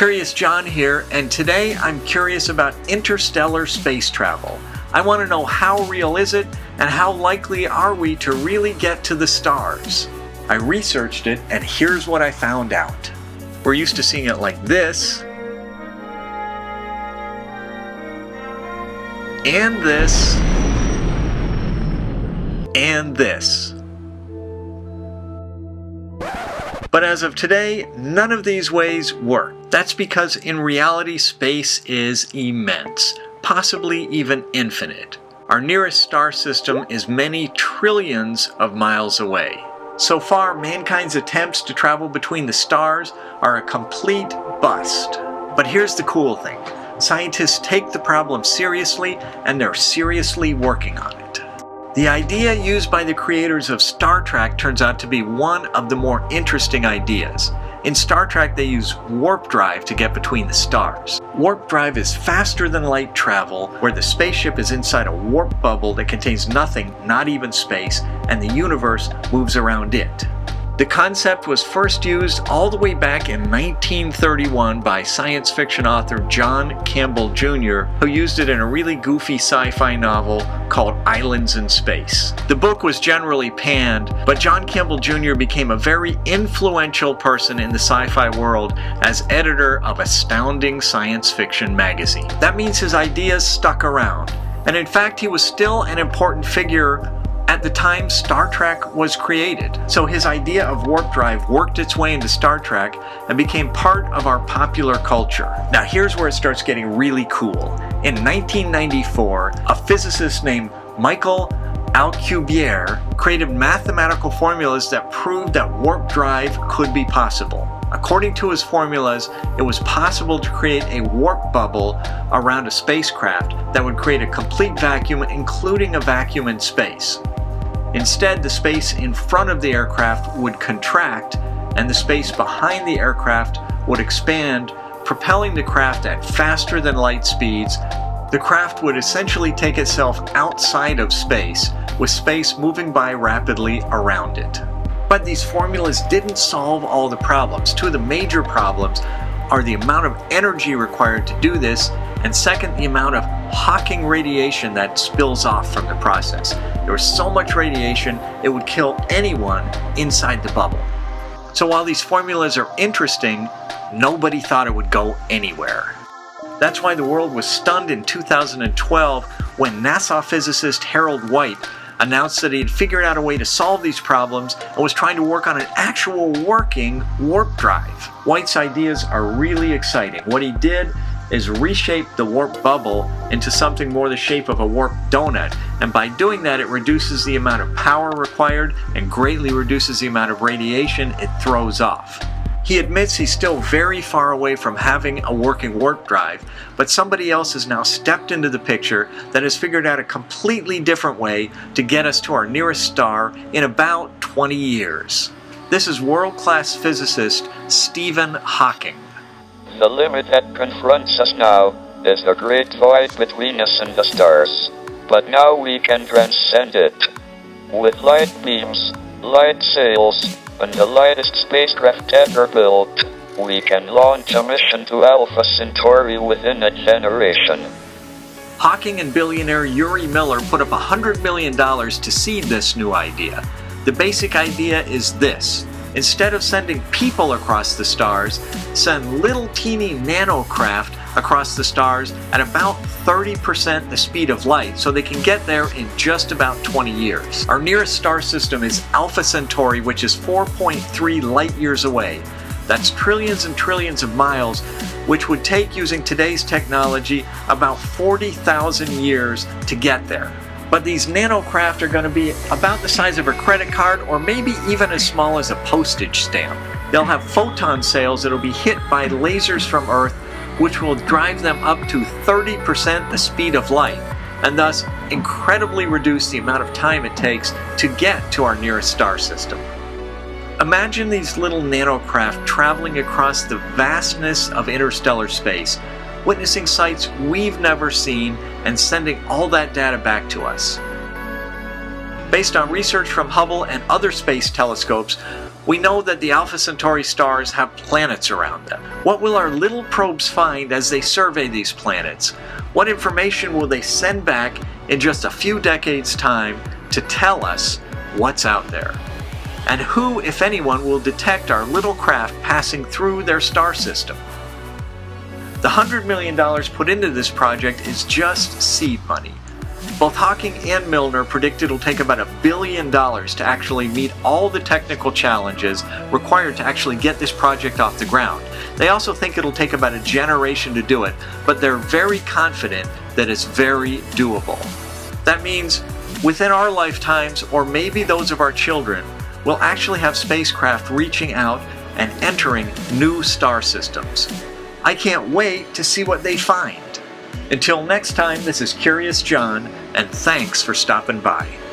Curious John here, and today I'm curious about interstellar space travel. I want to know how real is it, and how likely are we to really get to the stars? I researched it, and here's what I found out. We're used to seeing it like this, and this, and this. But as of today, none of these ways work. That's because in reality, space is immense, possibly even infinite. Our nearest star system is many trillions of miles away. So far, mankind's attempts to travel between the stars are a complete bust. But here's the cool thing. Scientists take the problem seriously, and they're seriously working on it. The idea used by the creators of Star Trek turns out to be one of the more interesting ideas. In Star Trek, they use warp drive to get between the stars. Warp drive is faster than light travel, where the spaceship is inside a warp bubble that contains nothing, not even space, and the universe moves around it. The concept was first used all the way back in 1931 by science fiction author John Campbell Jr., who used it in a really goofy sci-fi novel called Islands in Space. The book was generally panned, but John Campbell Jr. became a very influential person in the sci-fi world as editor of Astounding Science Fiction magazine. That means his ideas stuck around, and in fact he was still an important figure at the time Star Trek was created. So his idea of warp drive worked its way into Star Trek and became part of our popular culture. Now here's where it starts getting really cool. In 1994, a physicist named Michael Alcubierre created mathematical formulas that proved that warp drive could be possible. According to his formulas, it was possible to create a warp bubble around a spacecraft that would create a complete vacuum, including a vacuum in space. Instead, the space in front of the aircraft would contract, and the space behind the aircraft would expand, propelling the craft at faster than light speeds. The craft would essentially take itself outside of space, with space moving by rapidly around it. But these formulas didn't solve all the problems. Two of the major problems are the amount of energy required to do this, and second, the amount of Hawking radiation that spills off from the process. There was so much radiation, it would kill anyone inside the bubble. So while these formulas are interesting, nobody thought it would go anywhere. That's why the world was stunned in 2012 when NASA physicist Harold White announced that he had figured out a way to solve these problems and was trying to work on an actual working warp drive. White's ideas are really exciting. What he did is reshape the warp bubble into something more the shape of a warp donut, and by doing that it reduces the amount of power required and greatly reduces the amount of radiation it throws off. He admits he's still very far away from having a working warp drive, but somebody else has now stepped into the picture that has figured out a completely different way to get us to our nearest star in about 20 years. This is world-class physicist Stephen Hawking. The limit that confronts us now is the great void between us and the stars, but now we can transcend it. With light beams, light sails, and the lightest spacecraft ever built, we can launch a mission to Alpha Centauri within a generation. Hawking and billionaire Yuri Millner put up $100 million to seed this new idea. The basic idea is this. Instead of sending people across the stars, send little teeny nanocraft across the stars at about 30% the speed of light, so they can get there in just about 20 years. Our nearest star system is Alpha Centauri, which is 4.3 light years away. That's trillions and trillions of miles, which would take, using today's technology, about 40,000 years to get there. But these nanocraft are going to be about the size of a credit card, or maybe even as small as a postage stamp. They'll have photon sails that'll be hit by lasers from Earth, which will drive them up to 30% the speed of light, and thus incredibly reduce the amount of time it takes to get to our nearest star system. Imagine these little nanocraft traveling across the vastness of interstellar space, witnessing sights we've never seen, and sending all that data back to us. Based on research from Hubble and other space telescopes, We know that the Alpha Centauri stars have planets around them. What will our little probes find as they survey these planets? What information will they send back in just a few decades' time to tell us what's out there? And who, if anyone, will detect our little craft passing through their star system? The $100 million put into this project is just seed money. Both Hawking and Millner predict it'll take about $1 billion to actually meet all the technical challenges required to actually get this project off the ground. They also think it'll take about a generation to do it, but they're very confident that it's very doable. That means within our lifetimes, or maybe those of our children, we'll actually have spacecraft reaching out and entering new star systems. I can't wait to see what they find. Until next time, this is Curious John, and thanks for stopping by.